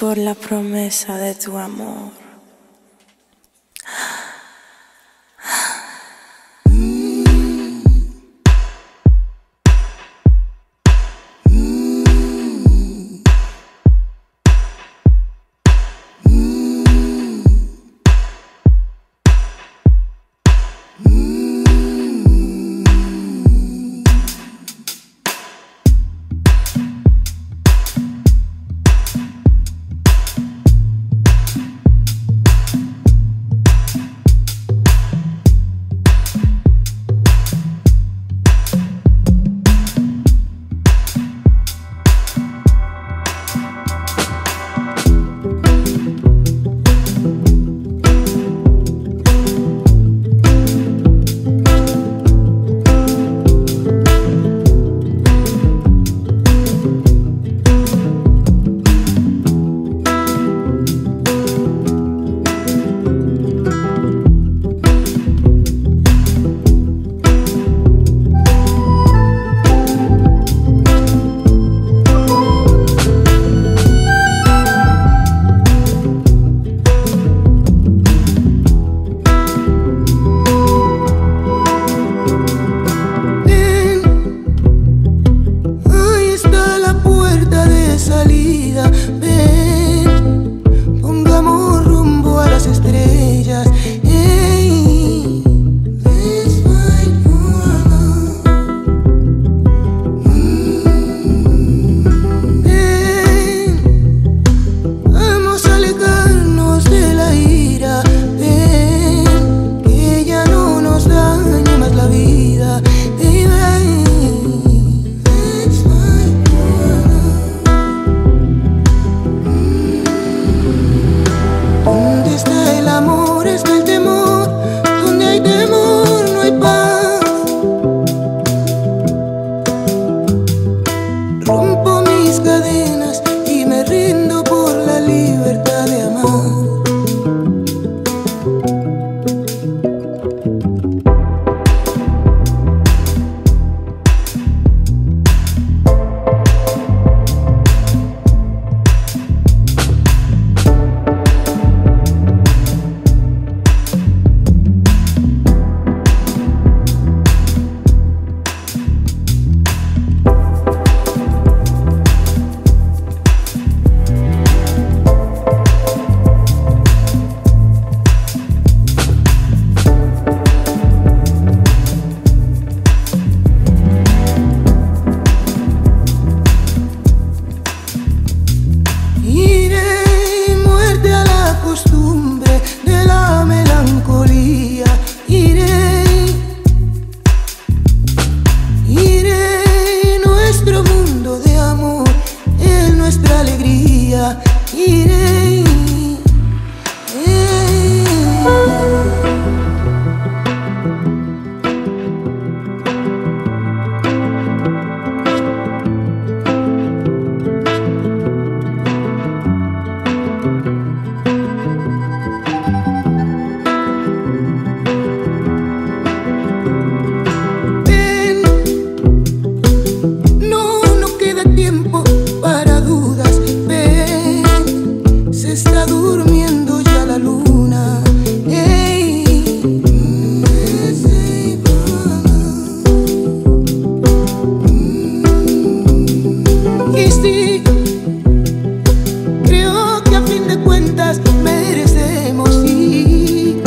por la promesa de tu amor. Ven, pongamos rumbo a las estrellas. Hey, that's my love. Ven, vamos a alejarnos de la ira. Ven, que ya no nos dañe más la vida. Iré, ven, no queda tiempo para dudas. Está durmiendo ya la luna. Hey, y sí, creo que a fin de cuentas merecemos sí,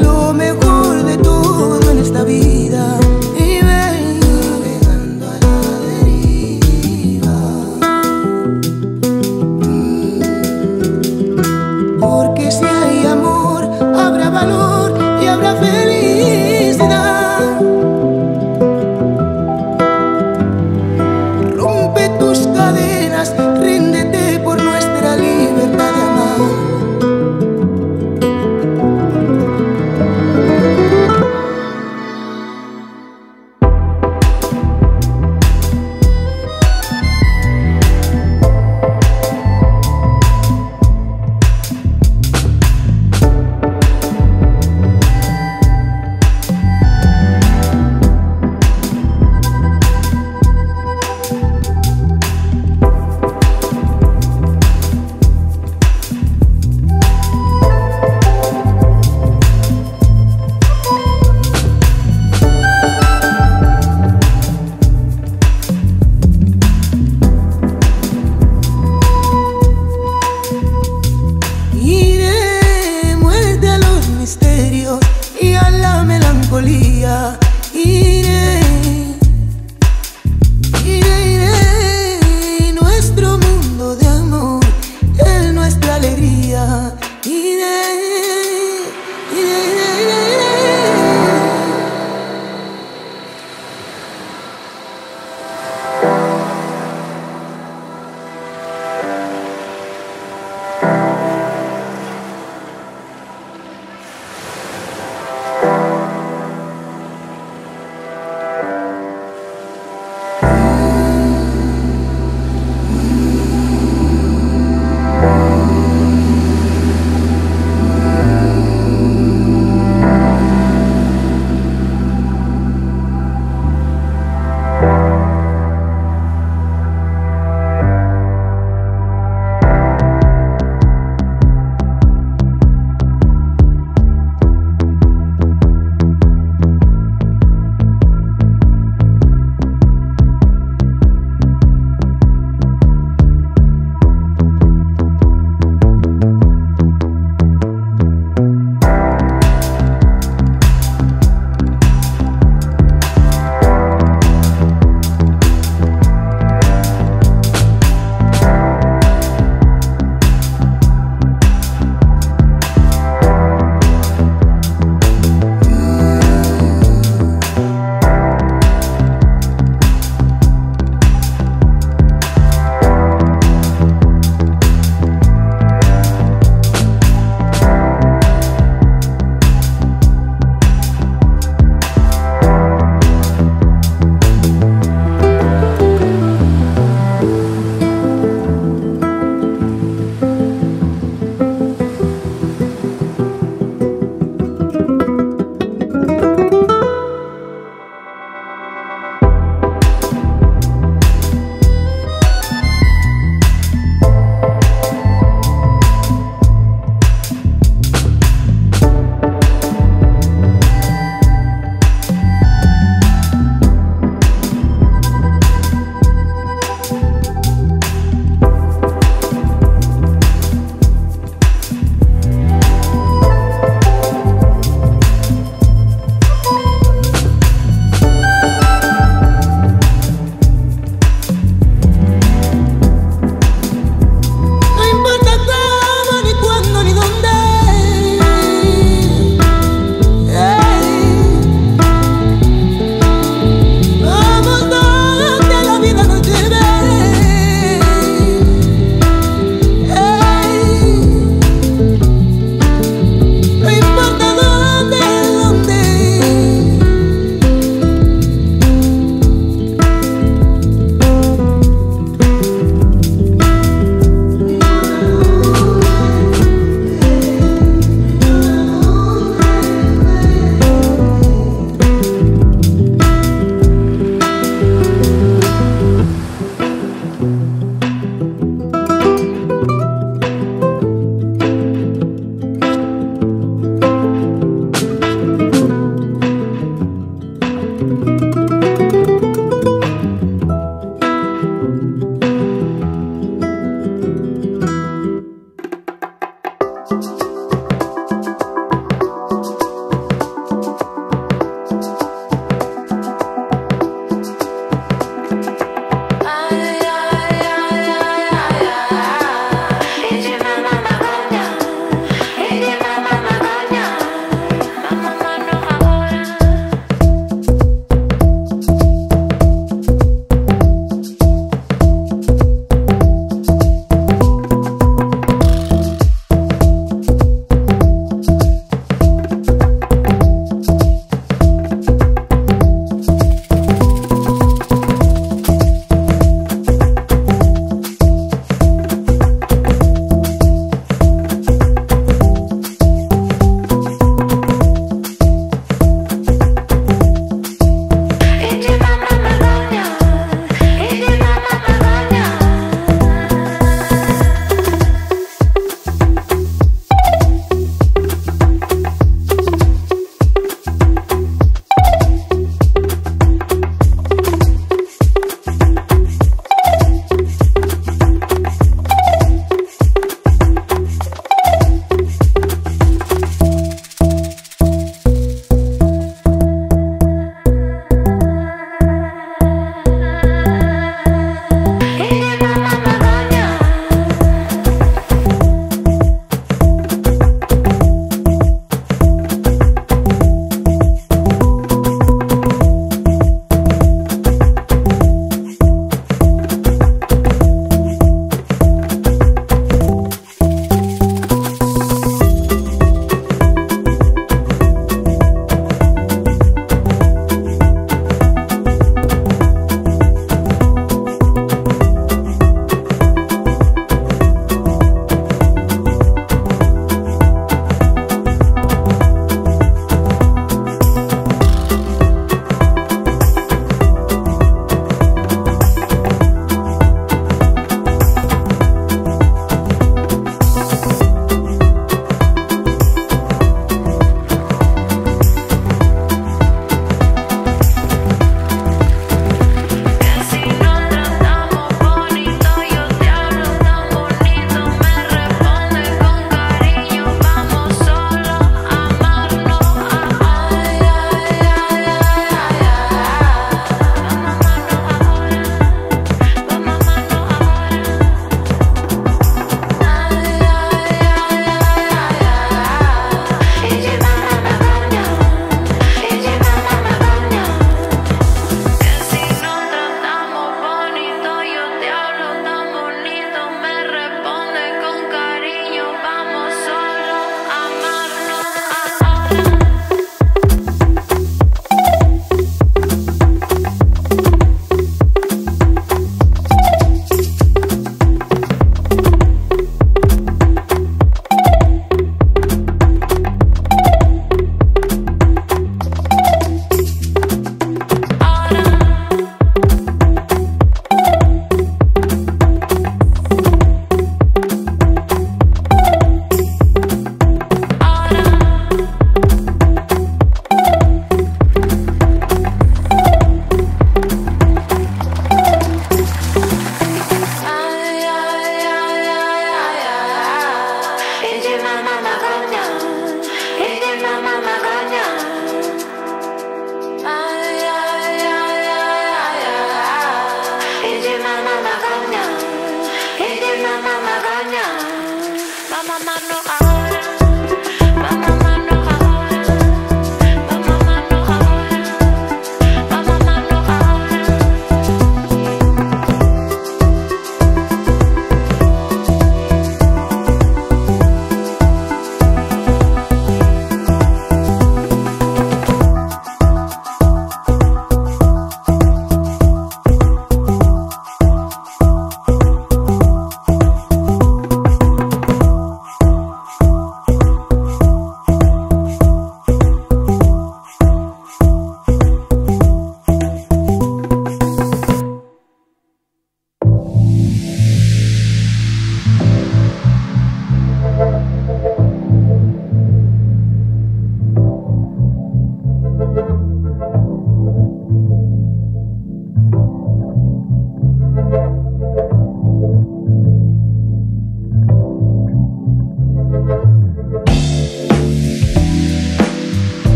lo mejor de todo en esta vida. Y ven, navegando a la deriva.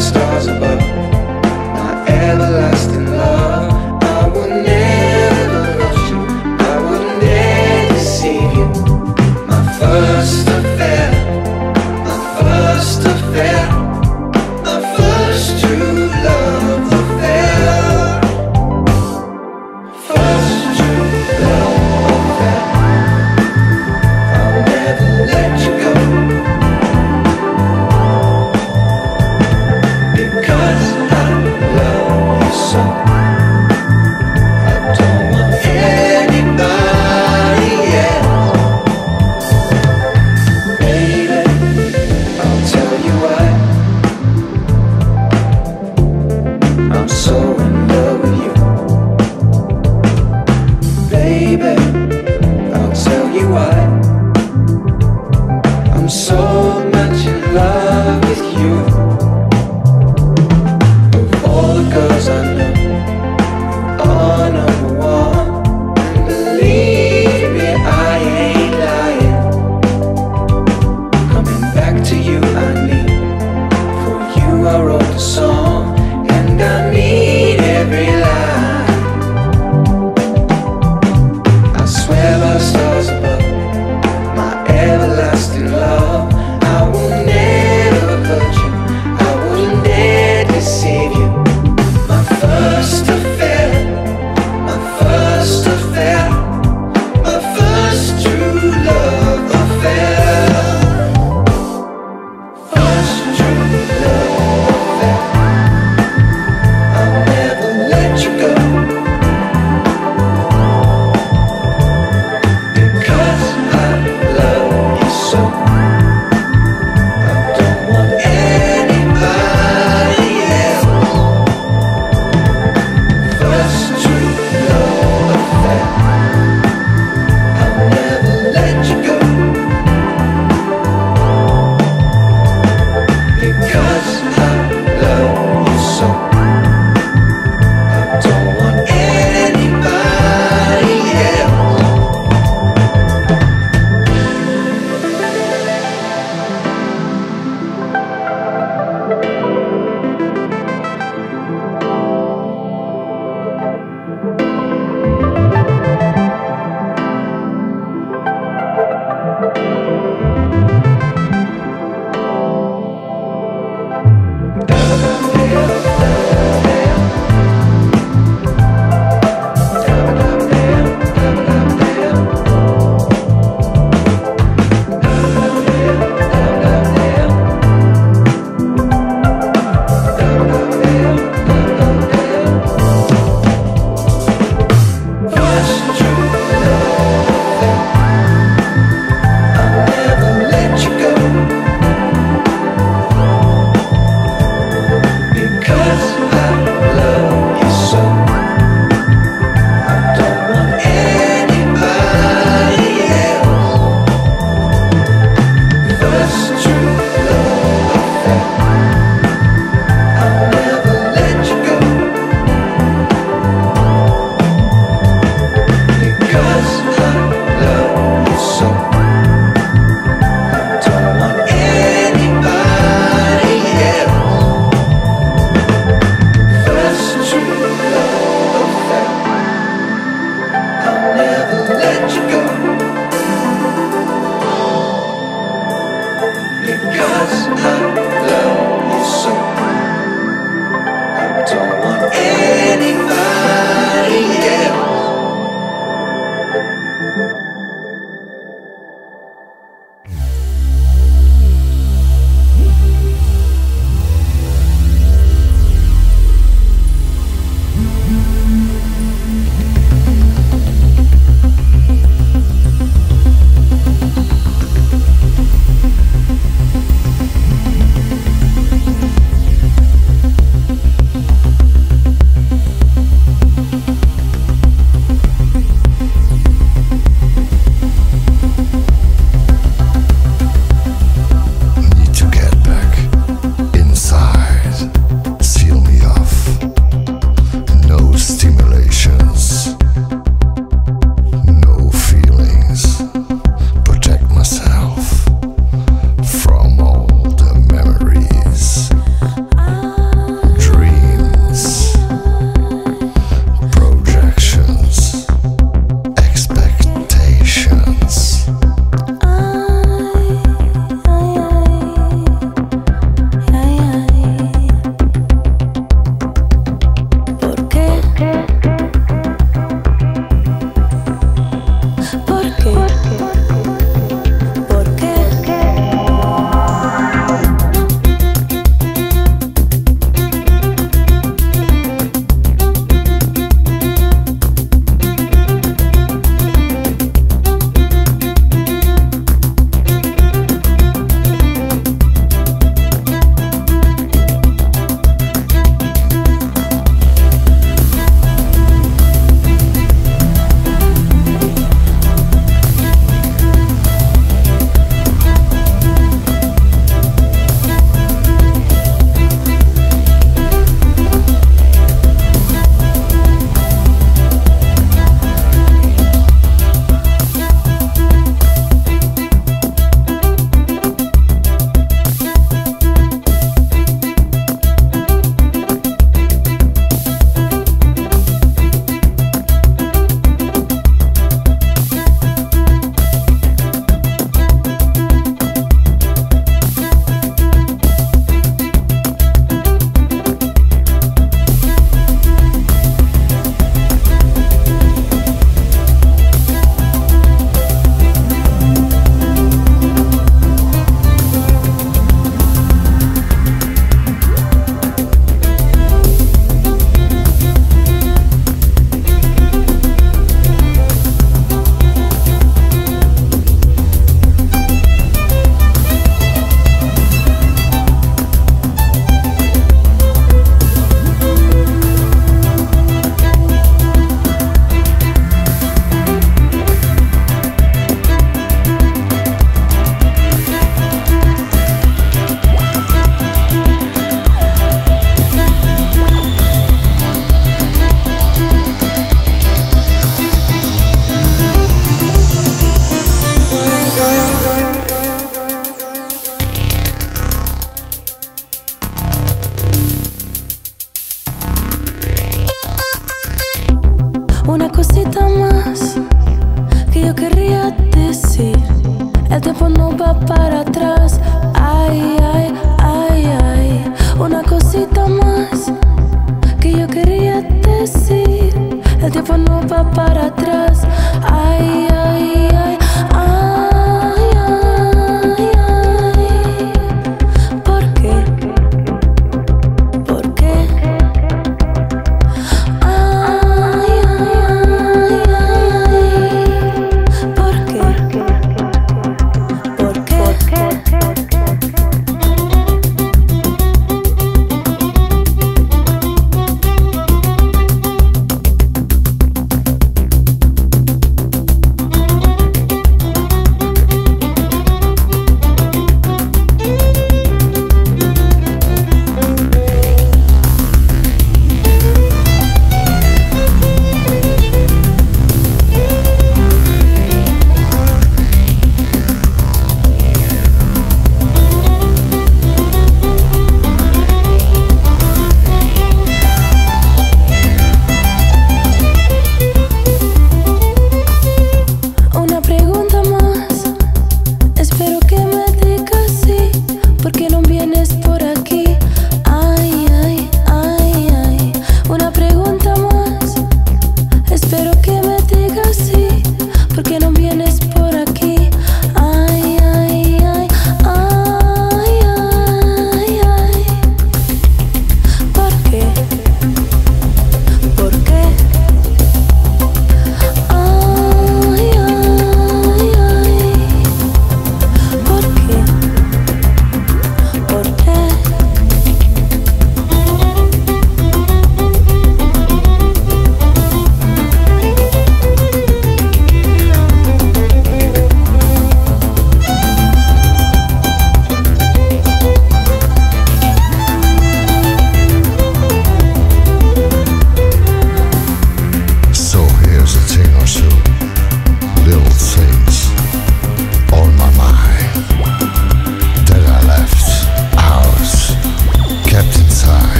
Stars above, my everlasting love, I will never para atrás. Ay, ay, ay, ay, ay, ay. ¿Por qué? ¿Por qué? Ay, ay, ay, ay. ¿Por qué? ¿Por qué? ¿Por qué?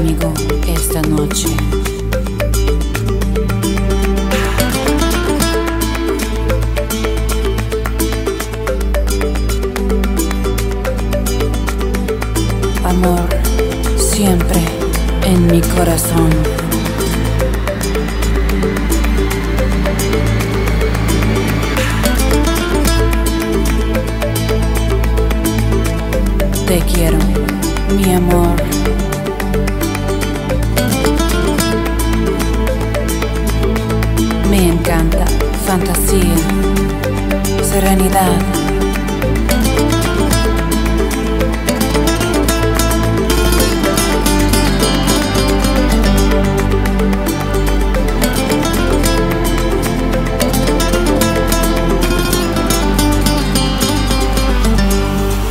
conmigo esta noche. Amor, siempre en mi corazón. Te quiero, mi amor. Me encanta, fantasía, serenidad.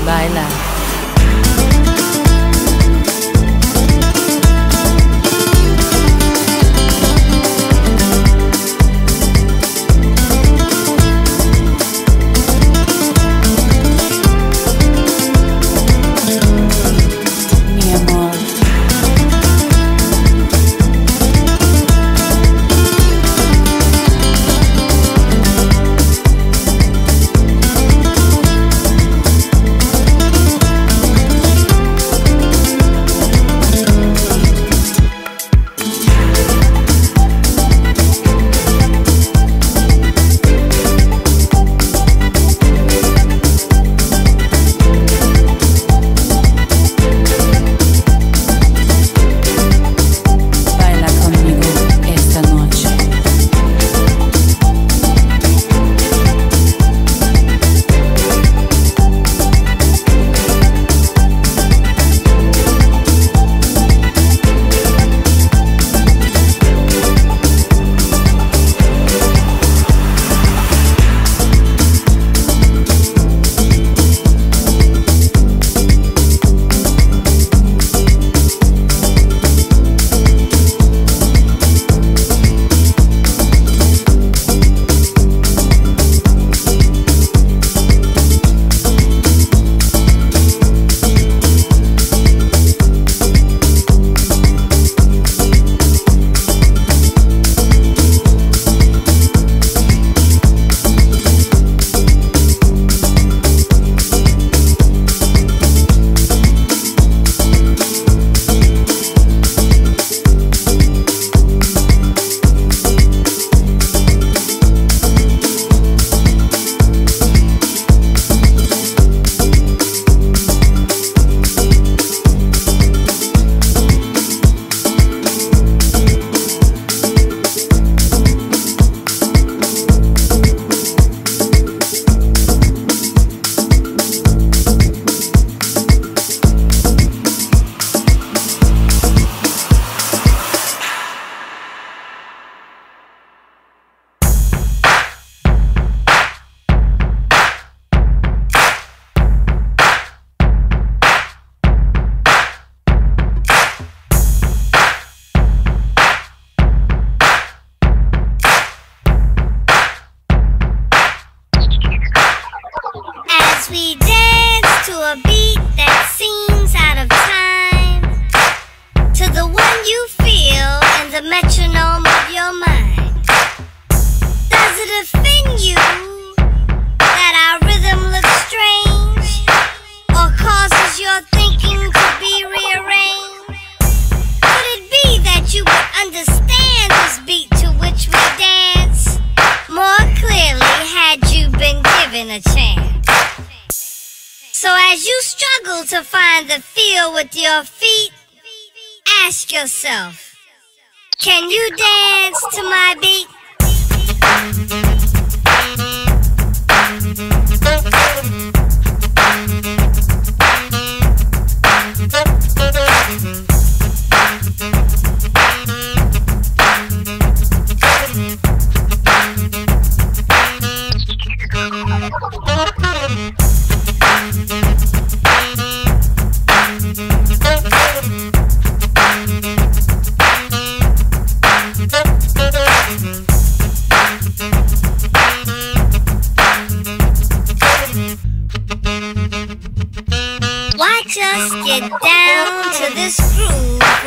Baila.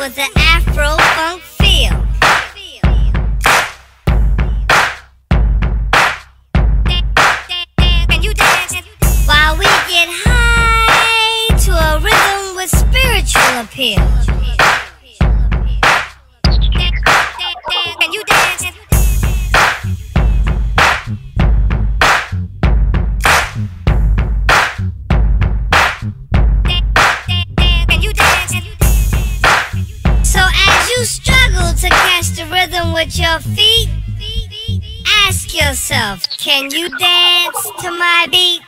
with an Afro funk feel. Can you dance while we get high to a rhythm with spiritual appeal? Can you dance? Struggle to catch the rhythm with your feet? Ask yourself, can you dance to my beat?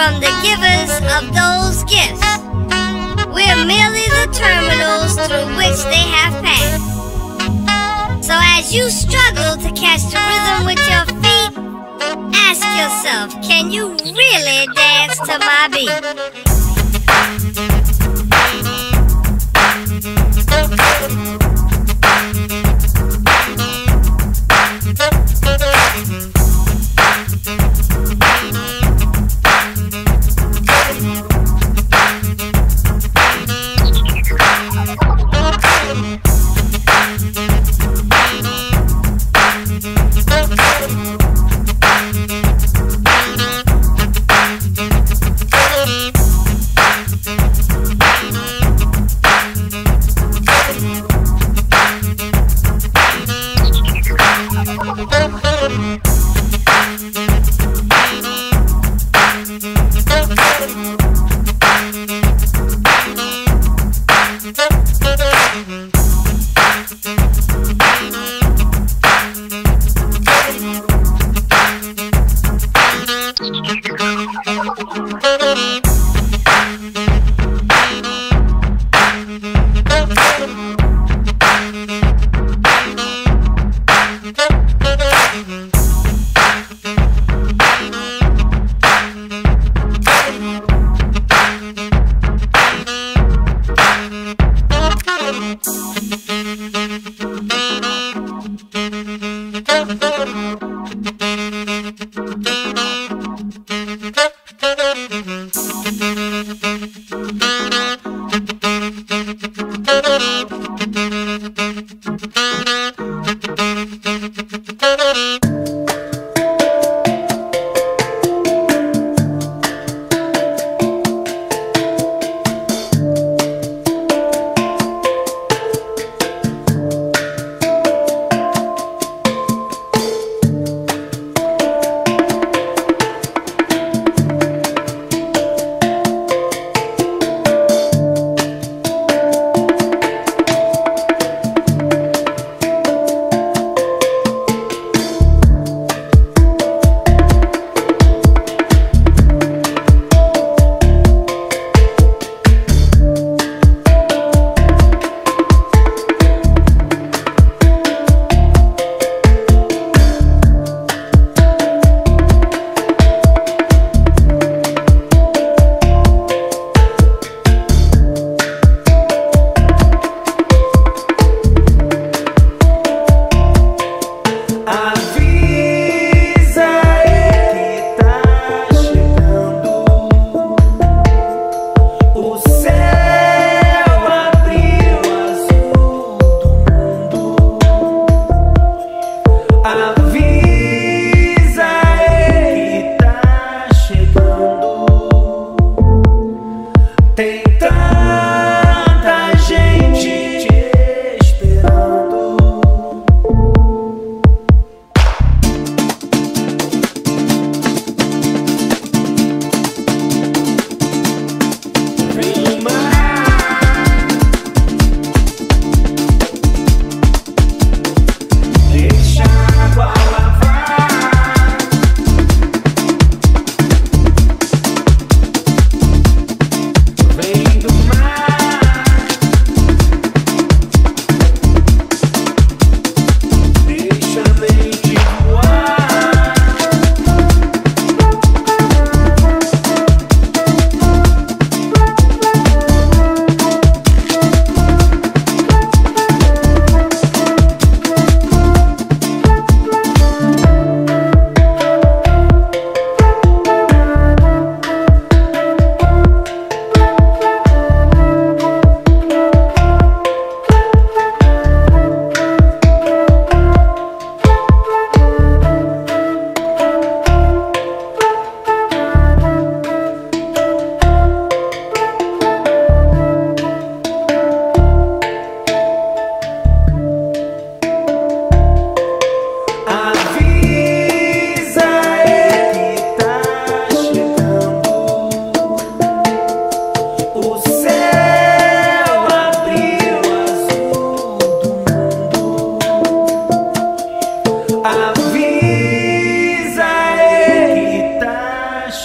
From the givers of those gifts. We're merely the terminals through which they have passed. So as you struggle to catch the rhythm with your feet, ask yourself, can you really dance to my beat?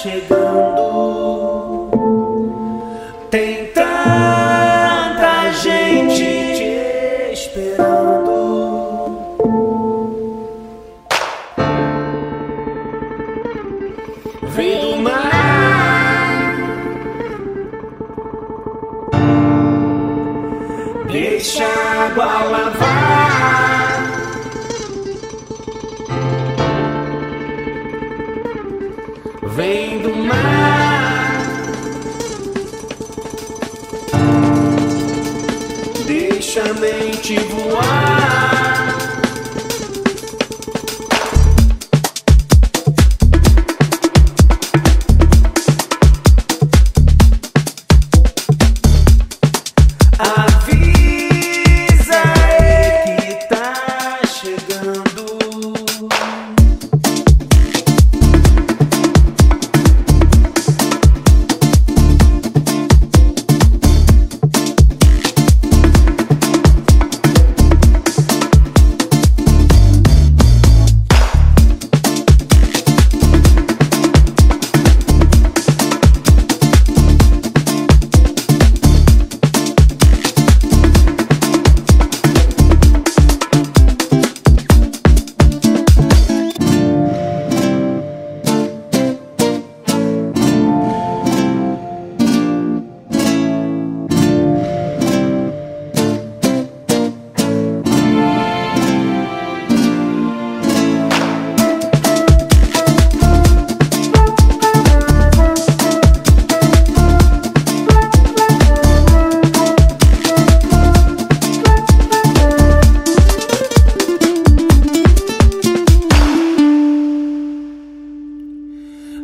chegando. Tem tanta gente te esperando. Vem do mar, deixa a água lavar. Vem do mar, deixa a mente voar. Avisa ele que tá chegando.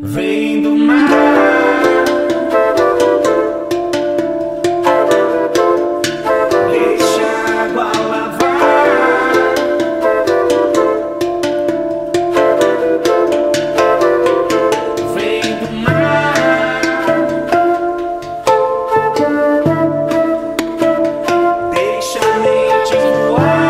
Vem do mar, deixa a água lavar. Vem do mar, deixa a mente voar.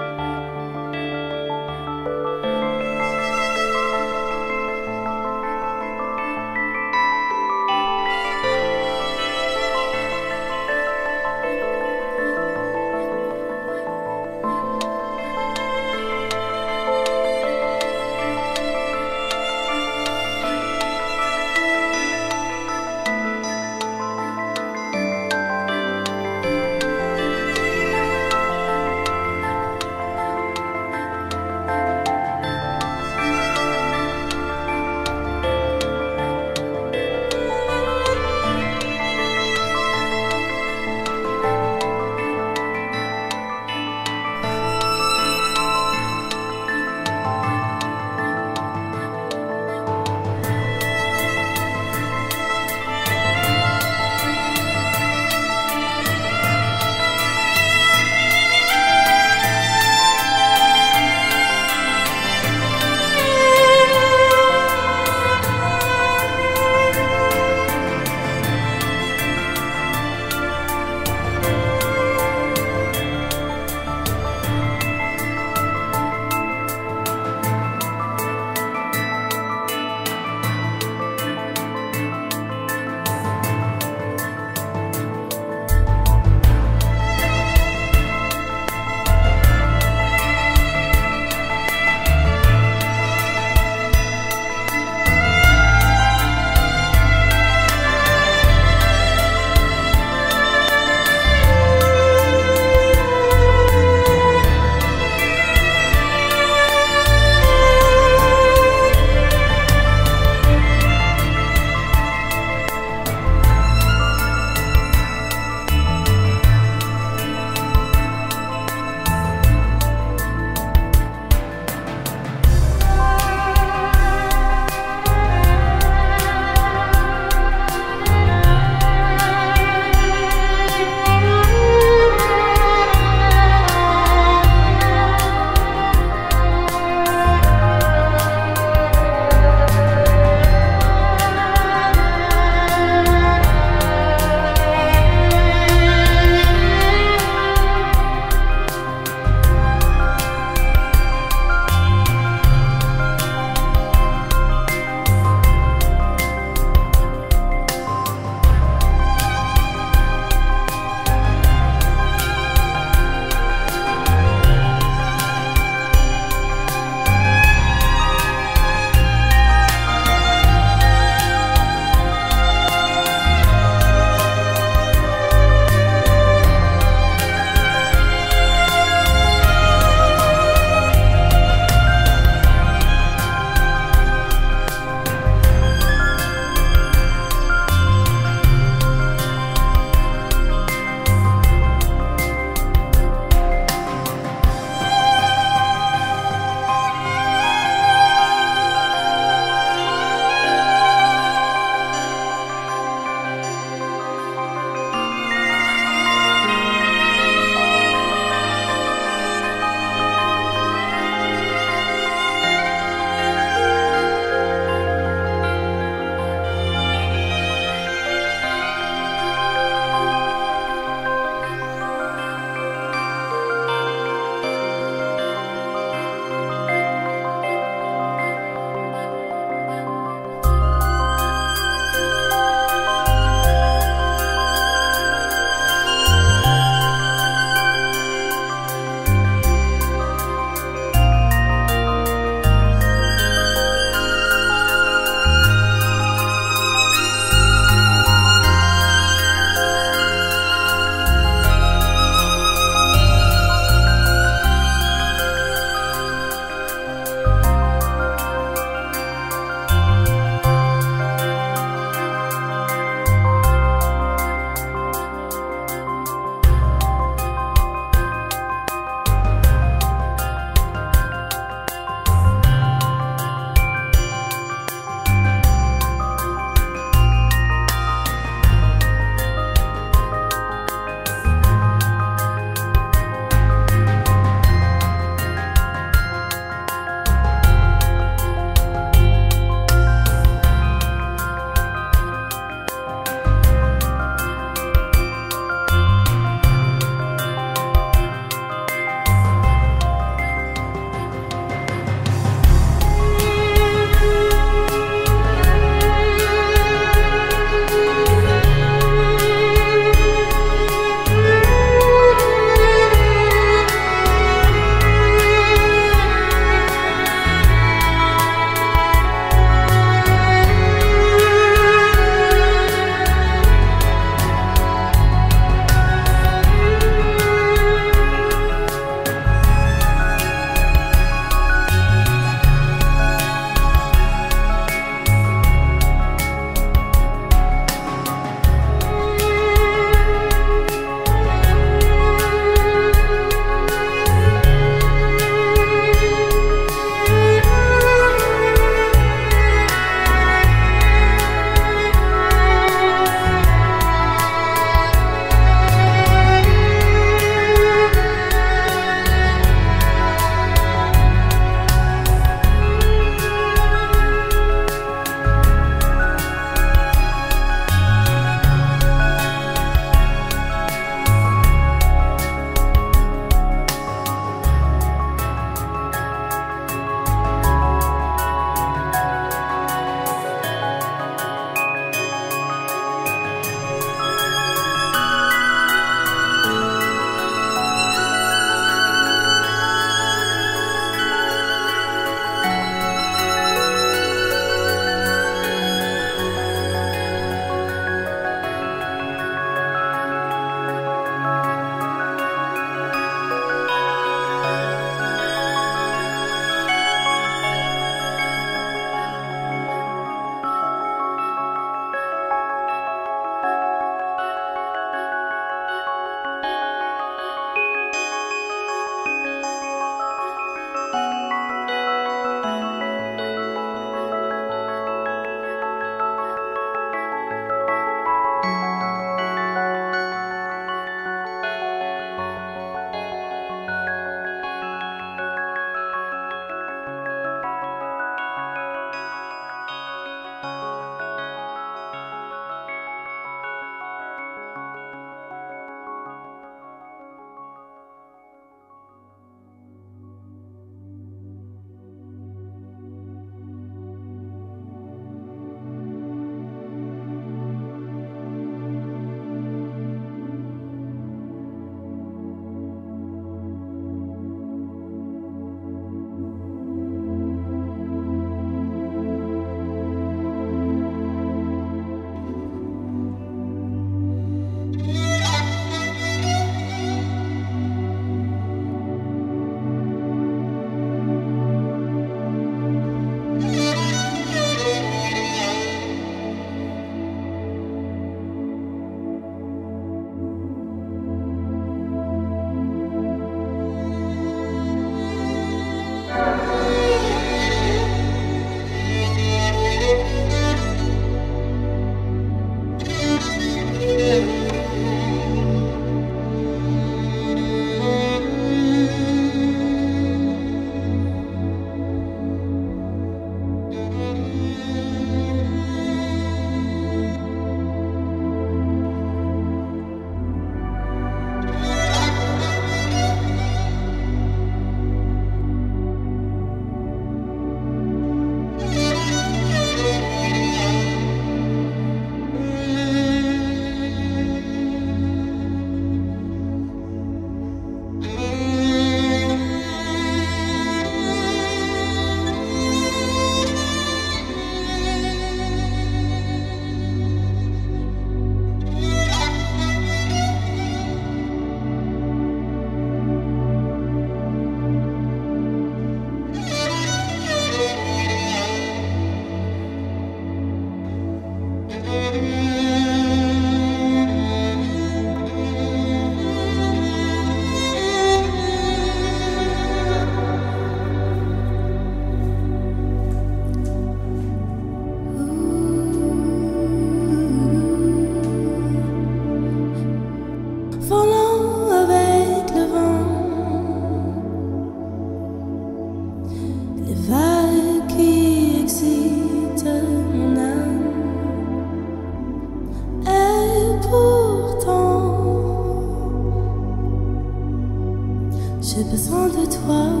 besoin de toi.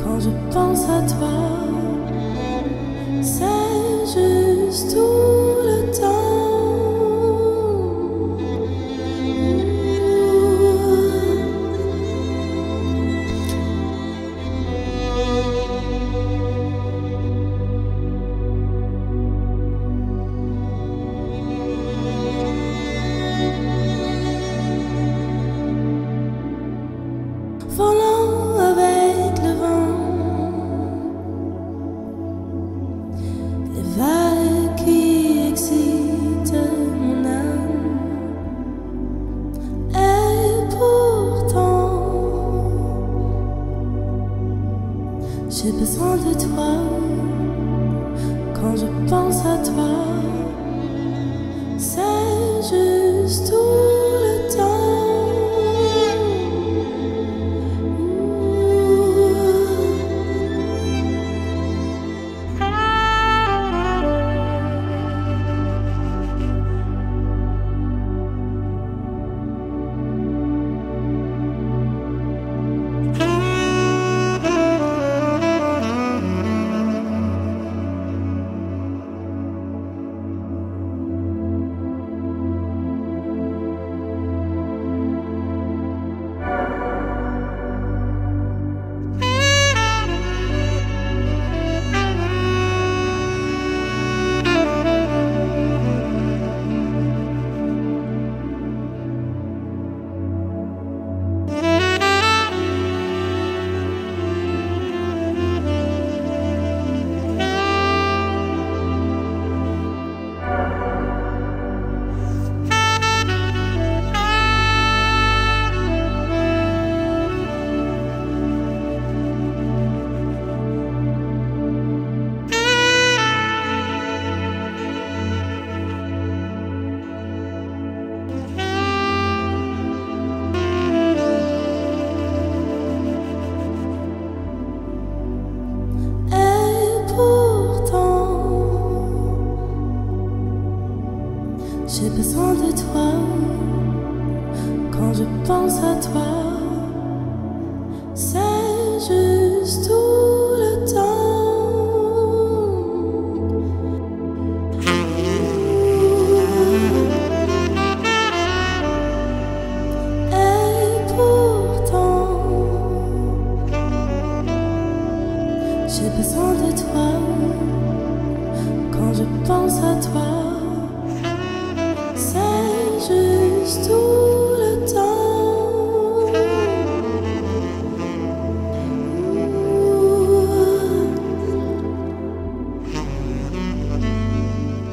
Quand je pense à toi, c'est juste tout le temps. Volant avec le vent, les vagues qui excitent mon âme. Et pourtant, j'ai besoin de toi. Quand je pense à toi, c'est juste tout. J'ai besoin de toi. Quand je pense à toi, c'est juste tout le temps. Et pourtant, j'ai besoin de toi. Quand je pense à toi, just all the time.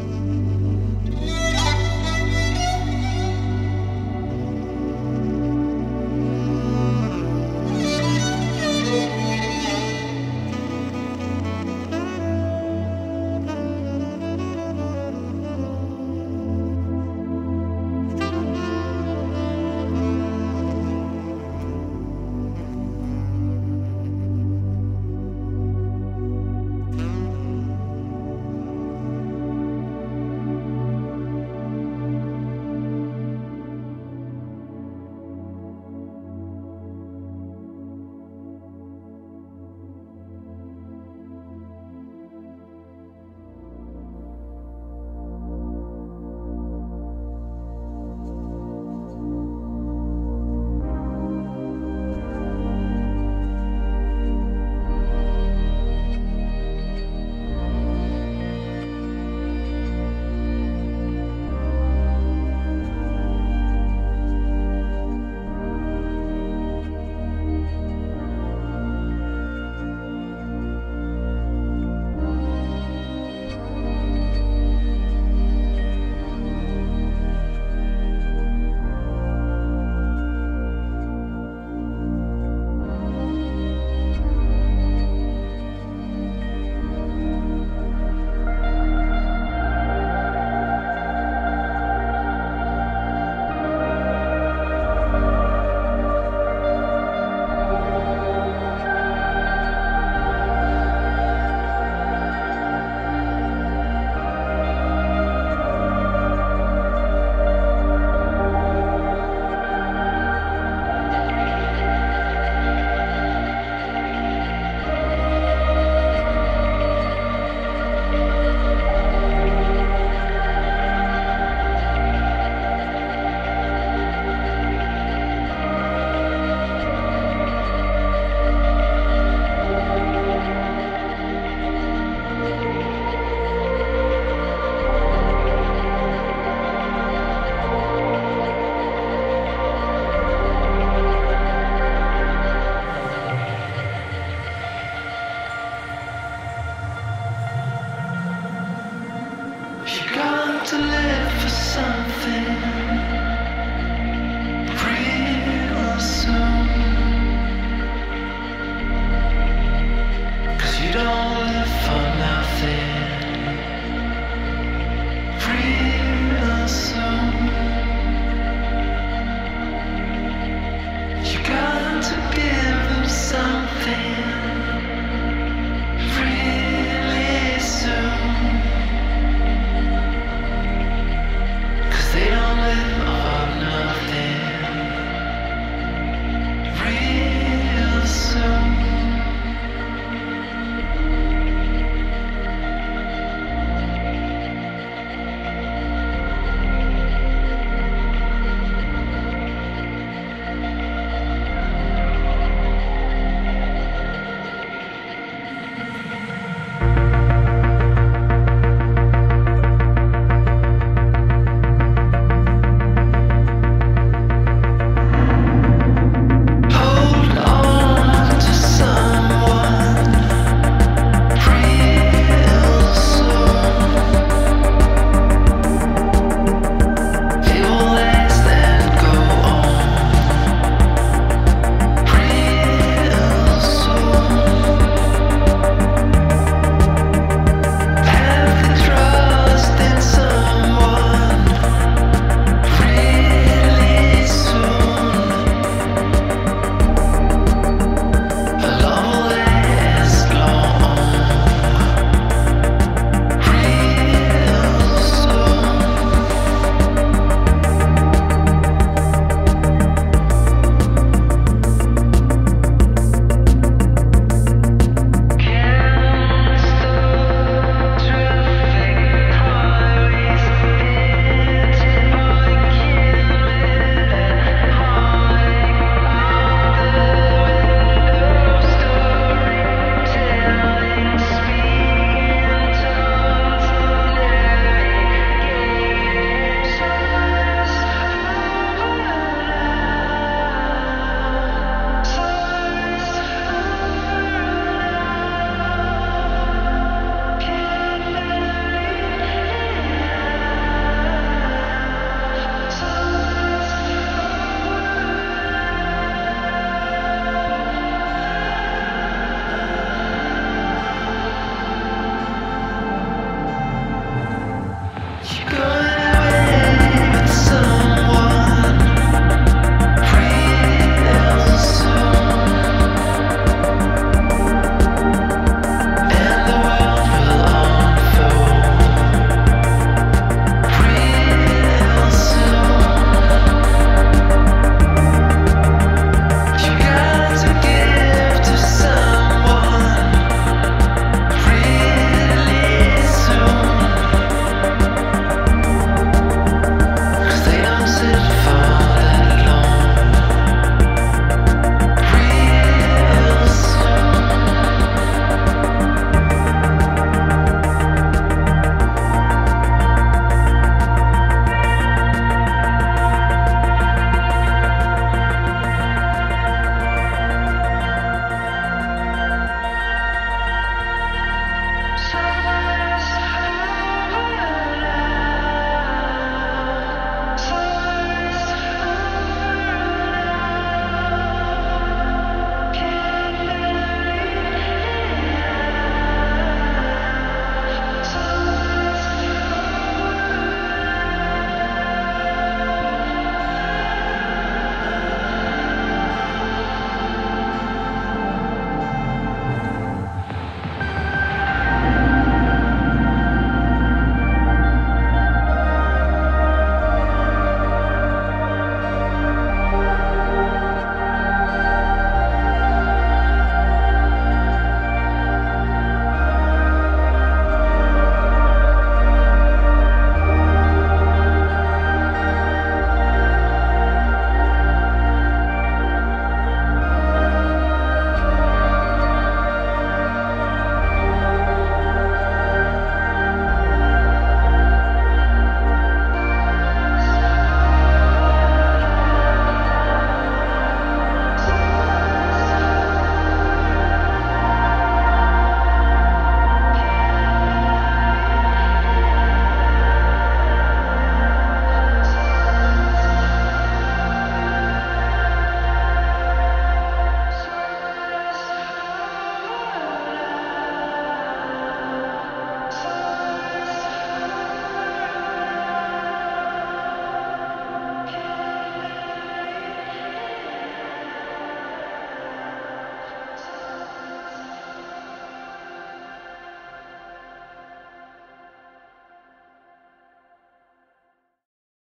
something.